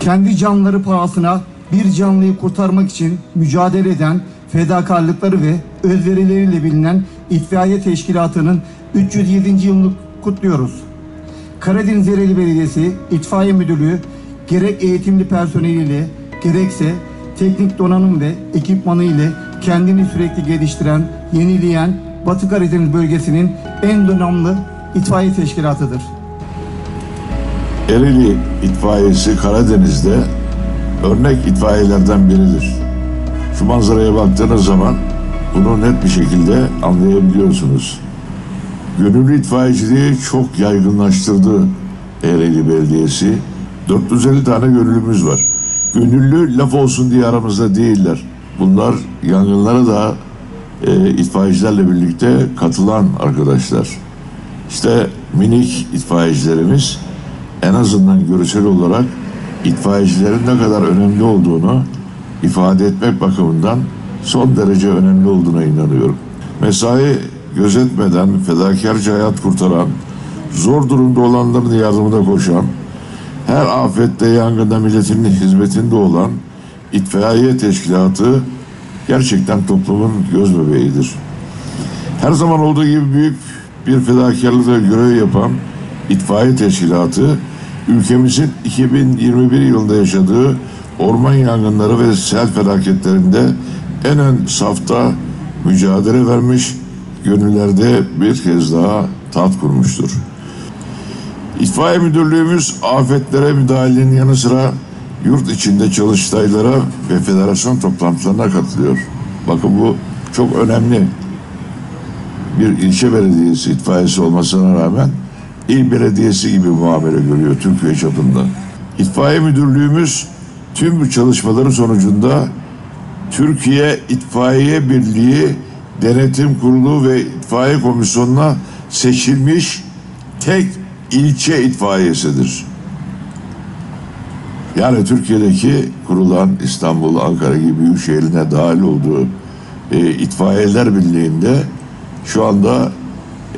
kendi canları pahasına bir canlıyı kurtarmak için mücadele eden, fedakarlıkları ve özverileriyle bilinen İtfaiye Teşkilatı'nın 307. yılını kutluyoruz. Karadeniz Ereğli Belediyesi İtfaiye Müdürlüğü gerek eğitimli personeliyle gerekse teknik donanım ve ekipmanı ile kendini sürekli geliştiren, yenileyen Batı Karadeniz Bölgesi'nin en donanımlı itfaiye teşkilatıdır. Ereğli İtfaiyesi Karadeniz'de örnek itfaiyelerden biridir. Şu manzaraya baktığınız zaman bunu net bir şekilde anlayabiliyorsunuz. Gönüllü itfaiyeciliği çok yaygınlaştırdı Ereğli Belediyesi. 450 tane gönüllümüz var. Gönüllü laf olsun diye aramızda değiller. Bunlar yangınlara da itfaiyecilerle birlikte katılan arkadaşlar. İşte minik itfaiyecilerimiz en azından görsel olarak itfaiyecilerin ne kadar önemli olduğunu ifade etmek bakımından son derece önemli olduğuna inanıyorum. Mesai gözetmeden fedakarca hayat kurtaran, zor durumda olanların yardımına koşan, her afette, yangında milletinin hizmetinde olan İtfaiye Teşkilatı gerçekten toplumun göz bebeğidir. Her zaman olduğu gibi büyük bir fedakarlıkla görev yapan İtfaiye Teşkilatı, ülkemizin 2021 yılında yaşadığı orman yangınları ve sel felaketlerinde en ön safta mücadele vermiş, gönüllerde bir kez daha tat kurmuştur. İtfaiye Müdürlüğümüz afetlere müdahalenin yanı sıra yurt içinde çalıştaylara ve federasyon toplantılarına katılıyor. Bakın bu çok önemli. Bir ilçe belediyesi itfaiyesi olmasına rağmen il belediyesi gibi muamele görüyor Türkiye çapında. İtfaiye Müdürlüğümüz tüm bu çalışmaların sonucunda Türkiye İtfaiye Birliği Denetim Kurulu ve İtfaiye Komisyonu'na seçilmiş tek ilçe itfaiyesidir. Yani Türkiye'deki kurulan İstanbul, Ankara gibi büyük şehrine dahil olduğu itfaiyeler birliğinde şu anda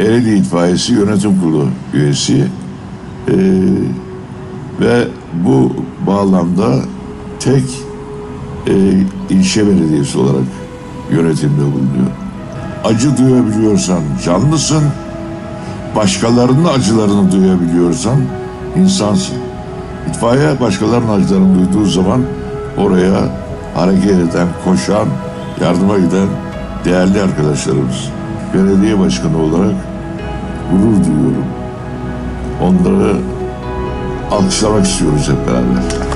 Ereğli İtfaiyesi Yönetim Kurulu üyesi ve bu bağlamda tek ilçe belediyesi olarak yönetimde bulunuyor. Acı duyabiliyorsan canlısın, başkalarının acılarını duyabiliyorsan insansın. İtfaiye başkalarının acılarını duyduğu zaman oraya hareket eden, koşan, yardıma giden değerli arkadaşlarımız. Belediye başkanı olarak gurur duyuyorum. Onları alkışlamak istiyoruz hep beraber.